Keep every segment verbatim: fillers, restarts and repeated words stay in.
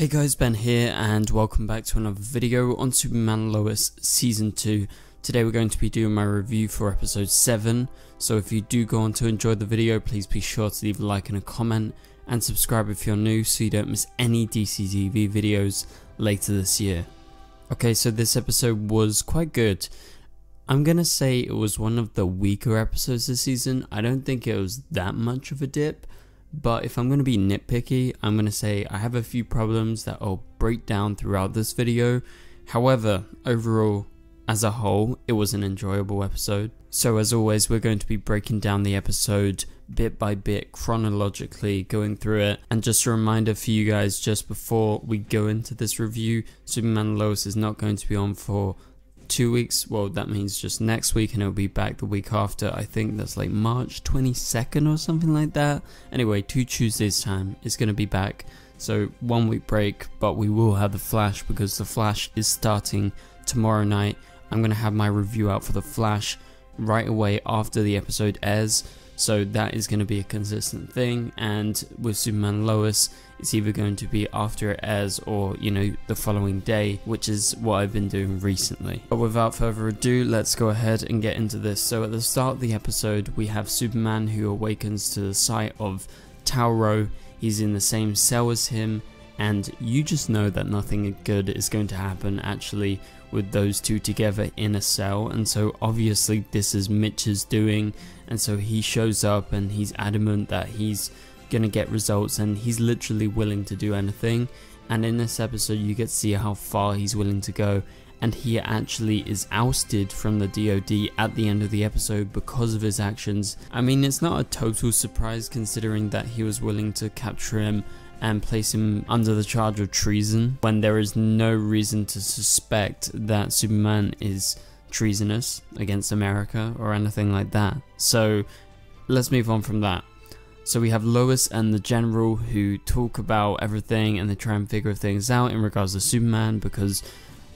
Hey guys, Ben here and welcome back to another video on Superman Lois Season two. Today we're going to be doing my review for Episode seven, so if you do go on to enjoy the video, please be sure to leave a like and a comment, and subscribe if you're new so you don't miss any D C T V videos later this year. Okay, so this episode was quite good. I'm gonna say it was one of the weaker episodes this season. I don't think it was that much of a dip. But if I'm going to be nitpicky, I'm going to say I have a few problems that I'll break down throughout this video. However, overall, as a whole, it was an enjoyable episode. So as always, we're going to be breaking down the episode bit by bit, chronologically, going through it. And just a reminder for you guys, just before we go into this review, Superman and Lois is not going to be on for two weeks. Well, that means just next week, and it'll be back the week after. I think that's like March twenty-second or something like that. Anyway, two Tuesdays time it's gonna be back, so one week break, but we will have The Flash because The Flash is starting tomorrow night. I'm gonna have my review out for The Flash right away after the episode airs, so that is gonna be a consistent thing. And with Superman Lois, it's either going to be after it airs or, you know, the following day, which is what I've been doing recently. But without further ado, let's go ahead and get into this. So at the start of the episode, we have Superman who awakens to the sight of Tal-Rho. He's in the same cell as him, and you just know that nothing good is going to happen actually with those two together in a cell. And so obviously this is Mitch's doing, and so he shows up and he's adamant that he's gonna get results, and he's literally willing to do anything. And in this episode you get to see how far he's willing to go, and he actually is ousted from the D O D at the end of the episode because of his actions. I mean, it's not a total surprise considering that he was willing to capture him and place him under the charge of treason when there is no reason to suspect that Superman is treasonous against America or anything like that. So let's move on from that. So we have Lois and the General who talk about everything, and they try and figure things out in regards to Superman, because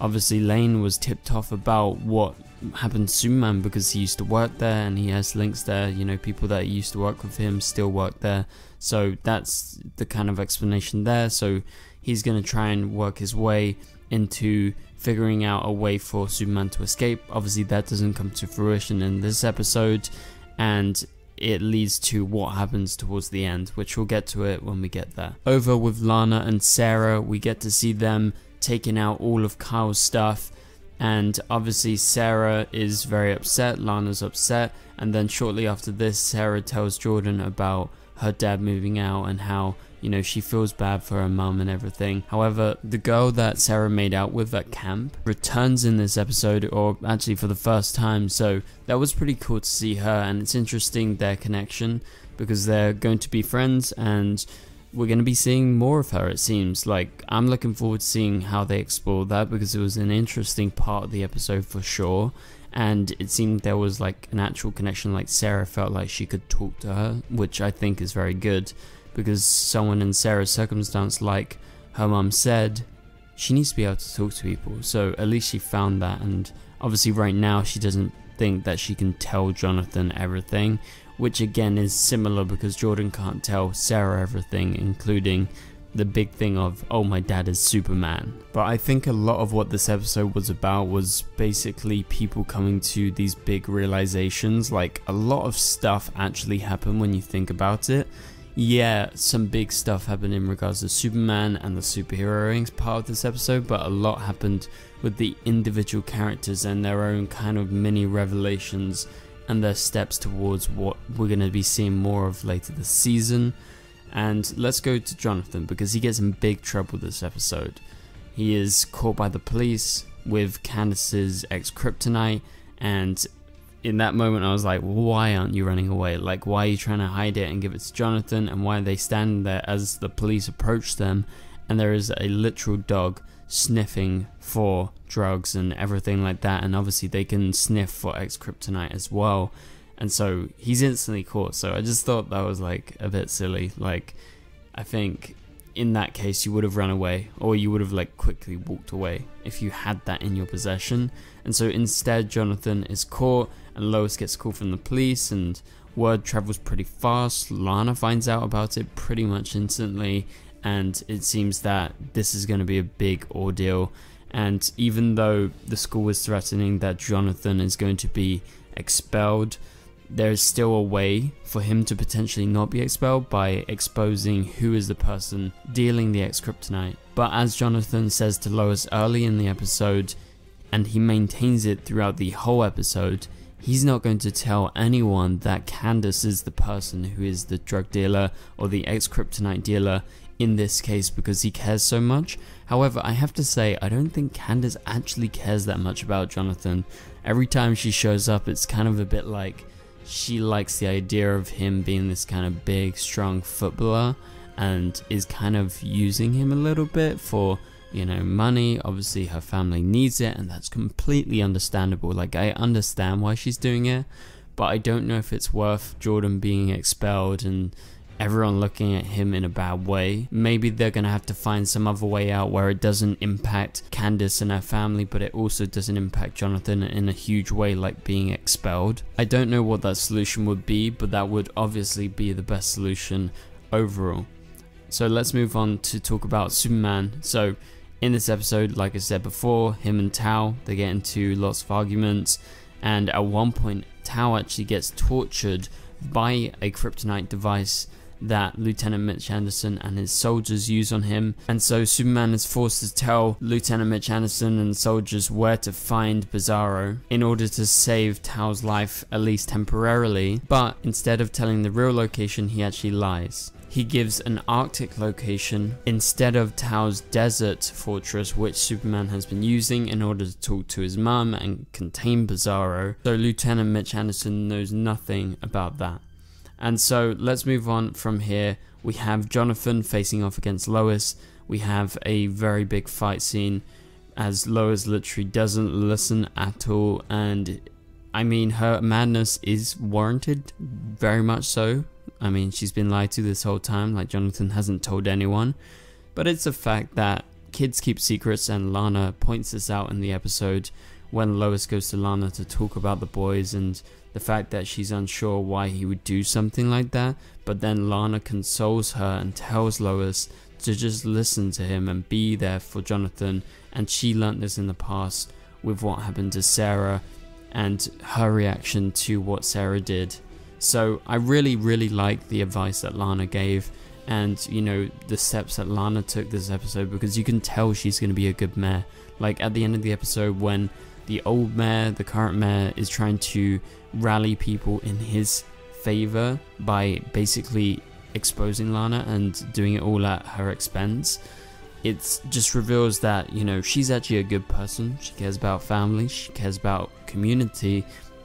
obviously Lane was tipped off about what happened to Superman because he used to work there and he has links there. You know, people that used to work with him still work there. So that's the kind of explanation there. So he's going to try and work his way into figuring out a way for Superman to escape. Obviously that doesn't come to fruition in this episode, and it leads to what happens towards the end, which we'll get to it when we get there. Over with Lana and Sarah, we get to see them taking out all of Kyle's stuff, and obviously Sarah is very upset, Lana's upset, and then shortly after this Sarah tells Jordan about her dad moving out and how, you know, she feels bad for her mum and everything. However, the girl that Sarah made out with at camp returns in this episode, or actually for the first time, so that was pretty cool to see her. And it's interesting their connection because they're going to be friends, and we're going to be seeing more of her, it seems like. I'm looking forward to seeing how they explore that because it was an interesting part of the episode for sure, and it seemed there was like an actual connection, like Sarah felt like she could talk to her, which I think is very good. Because someone in Sarah's circumstance, like her mum said, she needs to be able to talk to people. So at least she found that, and obviously right now she doesn't think that she can tell Jonathan everything, which again is similar because Jordan can't tell Sarah everything, including the big thing of, oh, my dad is Superman. But I think a lot of what this episode was about was basically people coming to these big realizations. Like, a lot of stuff actually happened when you think about it. Yeah, some big stuff happened in regards to Superman and the superheroing part of this episode, but a lot happened with the individual characters and their own kind of mini revelations and their steps towards what we're going to be seeing more of later this season. And let's go to Jonathan because he gets in big trouble this episode. He is caught by the police with Candace's X-Kryptonite, and in that moment I was like, why aren't you running away? Like, why are you trying to hide it and give it to Jonathan? And why are they standing there as the police approach them, and there is a literal dog sniffing for drugs and everything like that, and obviously they can sniff for X-Kryptonite as well, and so he's instantly caught. So I just thought that was like a bit silly. Like, I think in that case you would have run away, or you would have like quickly walked away if you had that in your possession. And so instead Jonathan is caught, and Lois gets a call from the police, and word travels pretty fast. Lana finds out about it pretty much instantly, and it seems that this is going to be a big ordeal. And even though the school is threatening that Jonathan is going to be expelled, there is still a way for him to potentially not be expelled by exposing who is the person dealing the X-Kryptonite. But as Jonathan says to Lois early in the episode, and he maintains it throughout the whole episode, he's not going to tell anyone that Candace is the person who is the drug dealer or the X-Kryptonite dealer in this case, because he cares so much. However, I have to say, I don't think Candace actually cares that much about Jonathan. Every time she shows up, it's kind of a bit like she likes the idea of him being this kind of big, strong footballer and is kind of using him a little bit for, you know, money. Obviously her family needs it, and that's completely understandable. Like, I understand why she's doing it, but I don't know if it's worth Jordan being expelled and everyone looking at him in a bad way. Maybe they're gonna have to find some other way out where it doesn't impact Candace and her family, but it also doesn't impact Jonathan in a huge way, like being expelled. I don't know what that solution would be, but that would obviously be the best solution overall. So let's move on to talk about Superman. So in this episode, like I said before, him and Tao, they get into lots of arguments, and at one point Tao actually gets tortured by a kryptonite device that Lieutenant Mitch Anderson and his soldiers use on him. And so Superman is forced to tell Lieutenant Mitch Anderson and soldiers where to find Bizarro in order to save Tao's life, at least temporarily. But instead of telling the real location, he actually lies. He gives an Arctic location instead of Tao's desert fortress, which Superman has been using in order to talk to his mum and contain Bizarro. So Lieutenant Mitch Anderson knows nothing about that. And so let's move on from here. We have Jonathan facing off against Lois. We have a very big fight scene as Lois literally doesn't listen at all. And I mean, her madness is warranted, very much so. I mean, she's been lied to this whole time. Like, Jonathan hasn't told anyone. But it's a fact that kids keep secrets, and Lana points this out in the episode when Lois goes to Lana to talk about the boys and the fact that she's unsure why he would do something like that. But then Lana consoles her and tells Lois to just listen to him and be there for Jonathan. And she learnt this in the past with what happened to Sarah and her reaction to what Sarah did. So I really, really like the advice that Lana gave, and, you know, the steps that Lana took this episode, because you can tell she's going to be a good mayor. Like, at the end of the episode, when the old mayor, the current mayor, is trying to rally people in his favor by basically exposing Lana and doing it all at her expense, it just reveals that, you know, she's actually a good person. She cares about family, she cares about community,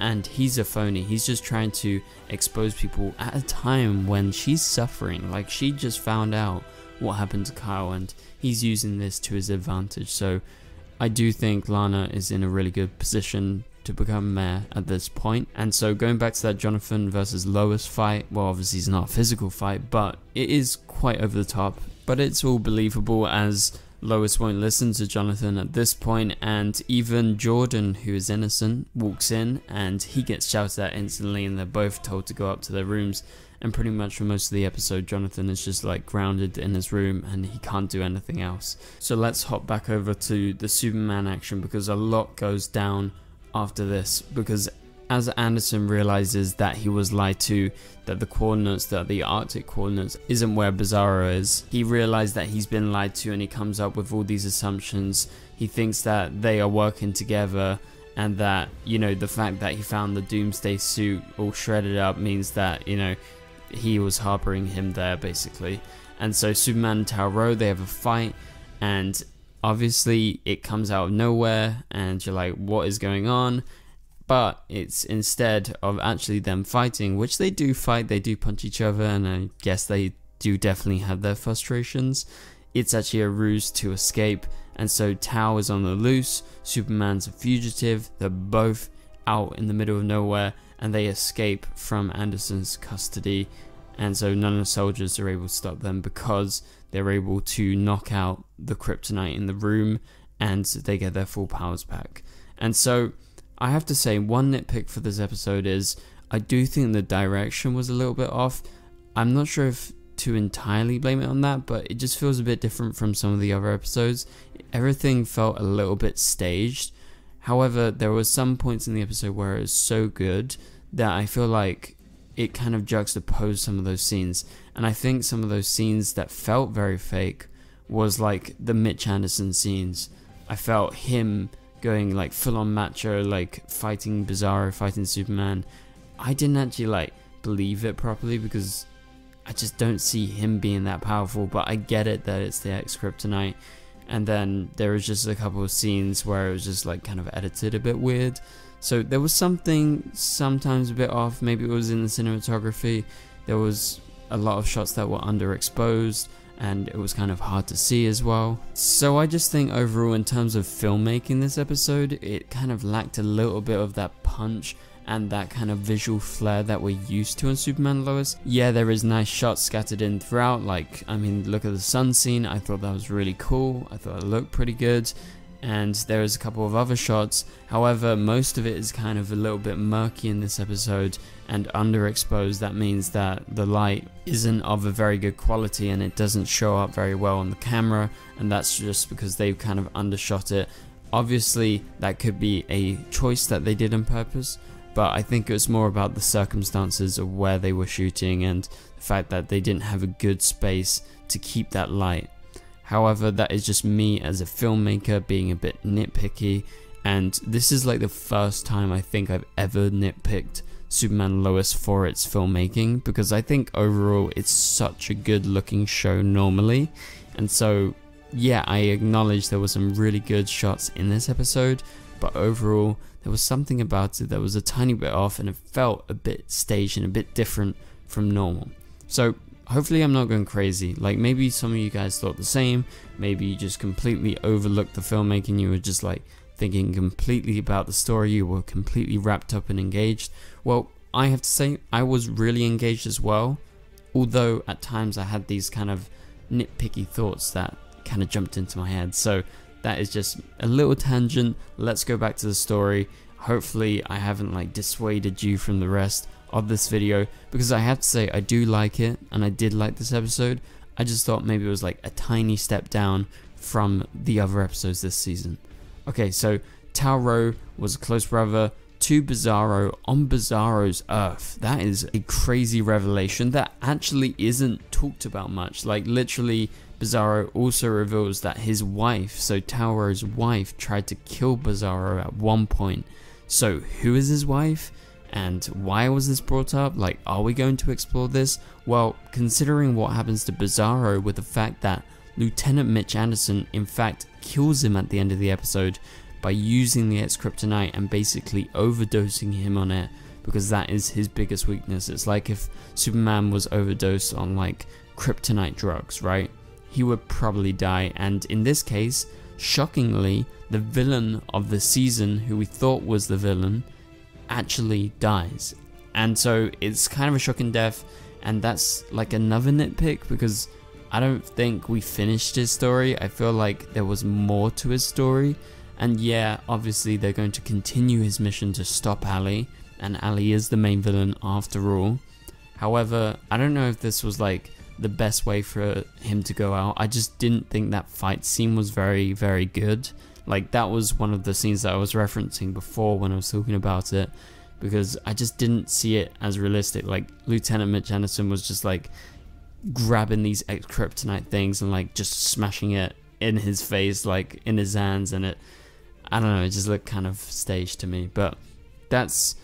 and he's a phony. He's just trying to expose people at a time when she's suffering. Like, she just found out what happened to Kyle, and he's using this to his advantage. So I do think Lana is in a really good position to become mayor at this point. And so going back to that Jonathan versus Lois fight, well, obviously it's not a physical fight, but it is quite over the top. But it's all believable, as Lois won't listen to Jonathan at this point, and even Jordan, who is innocent, walks in and he gets shouted at instantly, and they're both told to go up to their rooms. And pretty much for most of the episode, Jonathan is just like grounded in his room and he can't do anything else. So let's hop back over to the Superman action, because a lot goes down after this, because as Anderson realizes that he was lied to, that the coordinates, that the Arctic coordinates isn't where Bizarro is, he realized that he's been lied to, and he comes up with all these assumptions. He thinks that they are working together, and that, you know, the fact that he found the Doomsday suit all shredded up means that, you know, he was harboring him there, basically. And so Superman and Tal-Rho, they have a fight, and obviously it comes out of nowhere, and you're like, what is going on? But it's instead of actually them fighting, which they do fight, they do punch each other, and I guess they do definitely have their frustrations, it's actually a ruse to escape. And so Tao is on the loose, Superman's a fugitive, they're both out in the middle of nowhere, and they escape from Anderson's custody. And so none of the soldiers are able to stop them, because they're able to knock out the kryptonite in the room and they get their full powers back. And so I have to say, one nitpick for this episode is I do think the direction was a little bit off. I'm not sure if to entirely blame it on that, but it just feels a bit different from some of the other episodes. Everything felt a little bit staged. However, there were some points in the episode where it was so good that I feel like it kind of juxtaposed some of those scenes. And I think some of those scenes that felt very fake was like the Mitch Anderson scenes. I felt him going like full on macho, like fighting Bizarro, fighting Superman. I didn't actually like believe it properly because I just don't see him being that powerful, but I get it that it's the X-Kryptonite. And then there was just a couple of scenes where it was just like kind of edited a bit weird. So there was something sometimes a bit off. Maybe it was in the cinematography. There was a lot of shots that were underexposed and it was kind of hard to see as well. So I just think overall in terms of filmmaking this episode, it kind of lacked a little bit of that punch and that kind of visual flair that we're used to in Superman Lois. Yeah, there is nice shots scattered in throughout, like, I mean, look at the sun scene, I thought that was really cool, I thought it looked pretty good, and there is a couple of other shots. However, most of it is kind of a little bit murky in this episode and underexposed. That means that the light isn't of a very good quality and it doesn't show up very well on the camera, and that's just because they've kind of undershot it. Obviously, that could be a choice that they did on purpose, but I think it was more about the circumstances of where they were shooting and the fact that they didn't have a good space to keep that light. However, that is just me as a filmmaker being a bit nitpicky, and this is like the first time I think I've ever nitpicked Superman Lois for its filmmaking, because I think overall it's such a good looking show normally. And so yeah, I acknowledge there were some really good shots in this episode, but overall there was something about it that was a tiny bit off and it felt a bit staged and a bit different from normal. So hopefully I'm not going crazy, like maybe some of you guys thought the same, maybe you just completely overlooked the filmmaking, you were just like thinking completely about the story, you were completely wrapped up and engaged. Well, I have to say I was really engaged as well, although at times I had these kind of nitpicky thoughts that kind of jumped into my head. So that is just a little tangent, let's go back to the story. Hopefully I haven't like dissuaded you from the rest of this video, because I have to say I do like it and I did like this episode. I just thought maybe it was like a tiny step down from the other episodes this season. Okay, so Tal-Rho was a close brother to Bizarro on Bizarro's Earth. That is a crazy revelation that actually isn't talked about much. Like literally Bizarro also reveals that his wife, so Tal-Rho's wife, tried to kill Bizarro at one point. So who is his wife? And why was this brought up? Like, are we going to explore this? Well, considering what happens to Bizarro with the fact that Lieutenant Mitch Anderson in fact kills him at the end of the episode by using the X-Kryptonite and basically overdosing him on it, because that is his biggest weakness. It's like if Superman was overdosed on like Kryptonite drugs, right? He would probably die, and in this case, shockingly, the villain of the season, who we thought was the villain, actually dies. And so it's kind of a shocking death, and that's like another nitpick, because I don't think we finished his story. I feel like there was more to his story, and yeah, obviously they're going to continue his mission to stop Ally, and Ally is the main villain after all. However, I don't know if this was like the best way for him to go out. I just didn't think that fight scene was very very good. Like that was one of the scenes that I was referencing before when I was talking about it, because I just didn't see it as realistic. Like Lieutenant Mitch Anderson was just like grabbing these X-Kryptonite things and like just smashing it in his face, like in his hands, and it, I don't know, it just looked kind of staged to me. But that's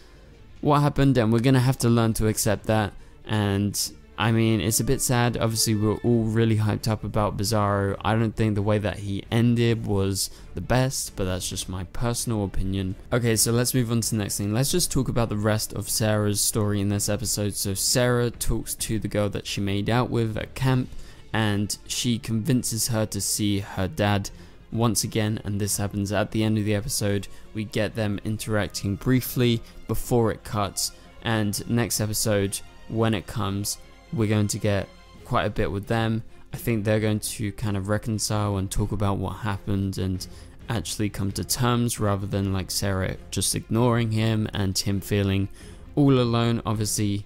what happened, and we're gonna have to learn to accept that. And I mean, it's a bit sad. Obviously, we were all really hyped up about Bizarro. I don't think the way that he ended was the best, but that's just my personal opinion. Okay, so let's move on to the next thing. Let's just talk about the rest of Sarah's story in this episode. So Sarah talks to the girl that she made out with at camp, and she convinces her to see her dad once again, and this happens at the end of the episode. We get them interacting briefly before it cuts, and next episode, when it comes, we're going to get quite a bit with them. I think they're going to kind of reconcile and talk about what happened and actually come to terms, rather than like Sarah just ignoring him and him feeling all alone. Obviously,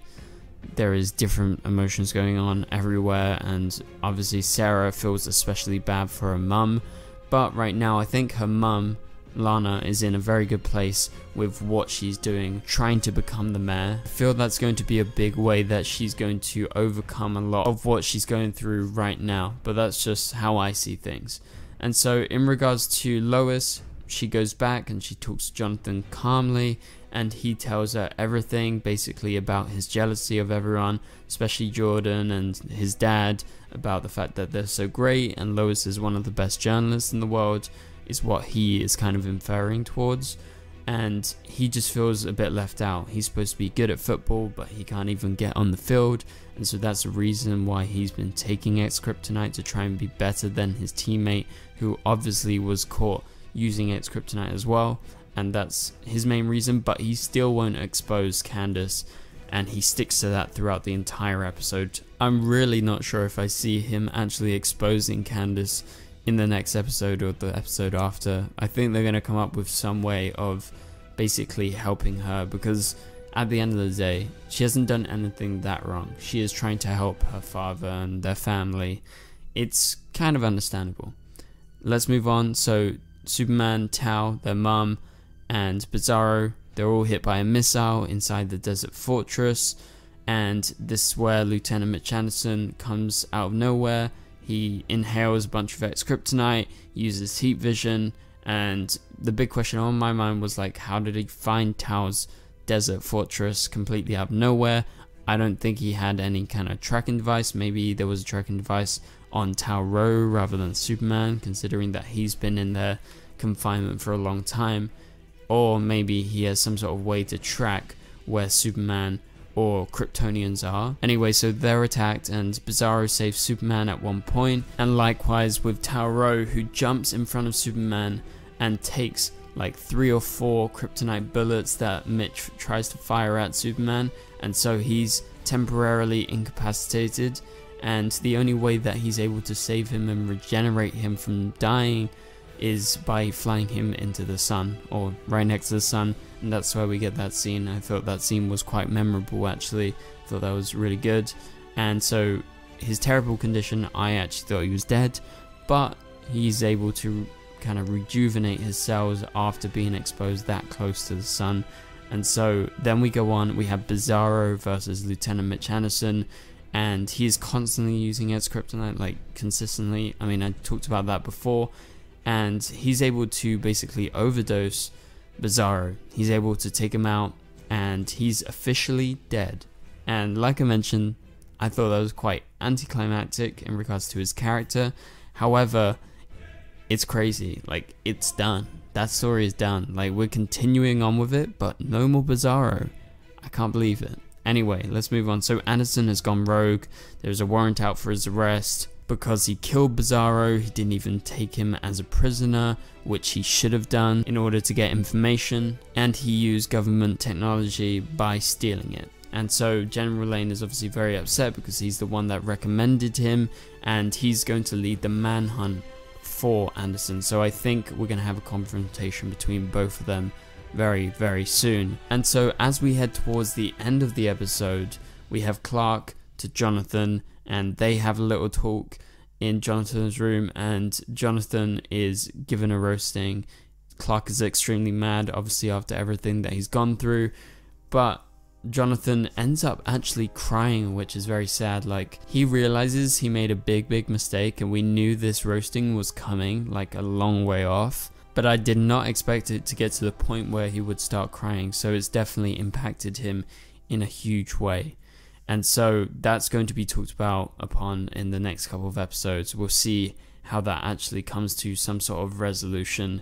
there is different emotions going on everywhere, and obviously Sarah feels especially bad for her mum, but right now I think her mum, Lana, is in a very good place with what she's doing, trying to become the mayor. I feel that's going to be a big way that she's going to overcome a lot of what she's going through right now, but that's just how I see things. And so in regards to Lois, she goes back and she talks to Jonathan calmly, and he tells her everything basically about his jealousy of everyone, especially Jordan and his dad, about the fact that they're so great and Lois is one of the best journalists in the world, is what he is kind of inferring towards. And he just feels a bit left out. He's supposed to be good at football, but he can't even get on the field, and so that's a reason why he's been taking X-Kryptonite, to try and be better than his teammate, who obviously was caught using X-Kryptonite as well, and that's his main reason. But he still won't expose Candace, and he sticks to that throughout the entire episode. I'm really not sure if I see him actually exposing Candace in the next episode or the episode after. I think they're going to come up with some way of basically helping her, because at the end of the day, she hasn't done anything that wrong. She is trying to help her father and their family. It's kind of understandable. Let's move on. So Superman, Tao, their mum, and Bizarro, they're all hit by a missile inside the desert fortress, and this is where Lieutenant Mitch Anderson comes out of nowhere. He inhales a bunch of X-Kryptonite, uses heat vision, and the big question on my mind was like, how did he find Tao's desert fortress completely out of nowhere? I don't think he had any kind of tracking device. Maybe there was a tracking device on Tal-Rho rather than Superman, considering that he's been in their confinement for a long time. Or maybe he has some sort of way to track where Superman or Kryptonians are. Anyway, so they're attacked, and Bizarro saves Superman at one point, and likewise with Tal-Rho, who jumps in front of Superman and takes like three or four Kryptonite bullets that Mitch tries to fire at Superman, and so he's temporarily incapacitated, and the only way that he's able to save him and regenerate him from dying is by flying him into the sun, or right next to the sun, and that's where we get that scene. I thought that scene was quite memorable, actually. I thought that was really good. And so his terrible condition, I actually thought he was dead, but he's able to kind of rejuvenate his cells after being exposed that close to the sun. And so then we go on, we have Bizarro versus Lieutenant Mitch Anderson, and he is constantly using X-Kryptonite, like consistently. I mean, I talked about that before. And he's able to basically overdose Bizarro. He's able to take him out, and he's officially dead. And like I mentioned, I thought that was quite anticlimactic in regards to his character. However, it's crazy. Like, it's done. That story is done. Like, we're continuing on with it, but no more Bizarro. I can't believe it. Anyway, let's move on. So Anderson has gone rogue. There's a warrant out for his arrest. Because he killed Bizarro, he didn't even take him as a prisoner, which he should have done in order to get information, and he used government technology by stealing it. And so General Lane is obviously very upset, because he's the one that recommended him, and he's going to lead the manhunt for Anderson. So I think we're going to have a confrontation between both of them very, very soon. And so as we head towards the end of the episode, we have Clark to Jonathan, and they have a little talk in Jonathan's room, and Jonathan is given a roasting. Clark is extremely mad, obviously, after everything that he's gone through, but Jonathan ends up actually crying, which is very sad. Like, he realizes he made a big, big mistake, and we knew this roasting was coming, like, a long way off, but I did not expect it to get to the point where he would start crying, so it's definitely impacted him in a huge way. And so that's going to be talked about upon in the next couple of episodes. We'll see how that actually comes to some sort of resolution.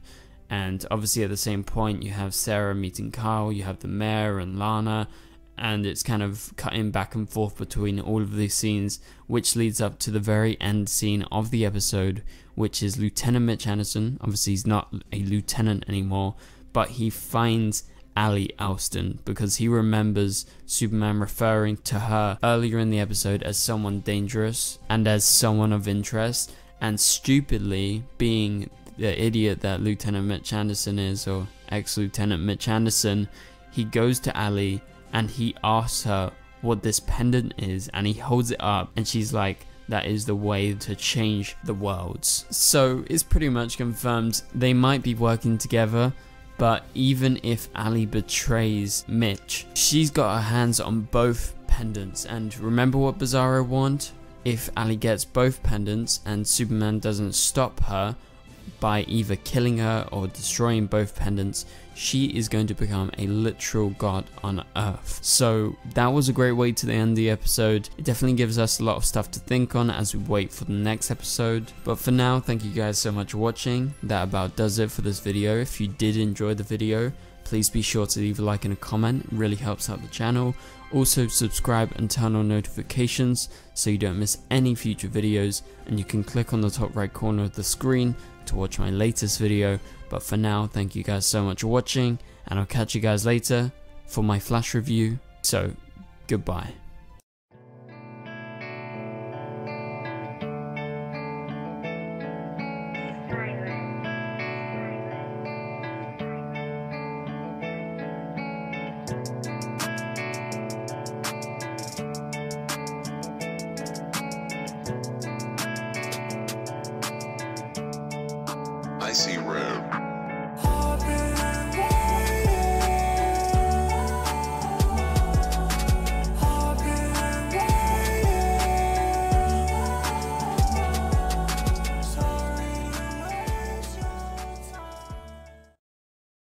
And obviously at the same point, you have Sarah meeting Kyle, you have the mayor and Lana, and it's kind of cutting back and forth between all of these scenes, which leads up to the very end scene of the episode, which is Lieutenant Mitch Anderson. Obviously he's not a lieutenant anymore, but he finds Ally Allston, because he remembers Superman referring to her earlier in the episode as someone dangerous and as someone of interest, and stupidly, being the idiot that Lieutenant Mitch Anderson is, or ex-Lieutenant Mitch Anderson, he goes to Ally and he asks her what this pendant is, and he holds it up and she's like, that is the way to change the worlds. So it's pretty much confirmed they might be working together, but even if Ally betrays Mitch, she's got her hands on both pendants. And remember what Bizarro warned? If Ally gets both pendants and Superman doesn't stop her by either killing her or destroying both pendants, she is going to become a literal god on Earth. So that was a great way to end the episode. It definitely gives us a lot of stuff to think on as we wait for the next episode. But for now, thank you guys so much for watching. That about does it for this video. If you did enjoy the video, please be sure to leave a like and a comment. It really helps out the channel. Also subscribe and turn on notifications so you don't miss any future videos, and you can click on the top right corner of the screen to watch my latest video. But for now, thank you guys so much for watching, and I'll catch you guys later for my Flash review. So, goodbye. I see red.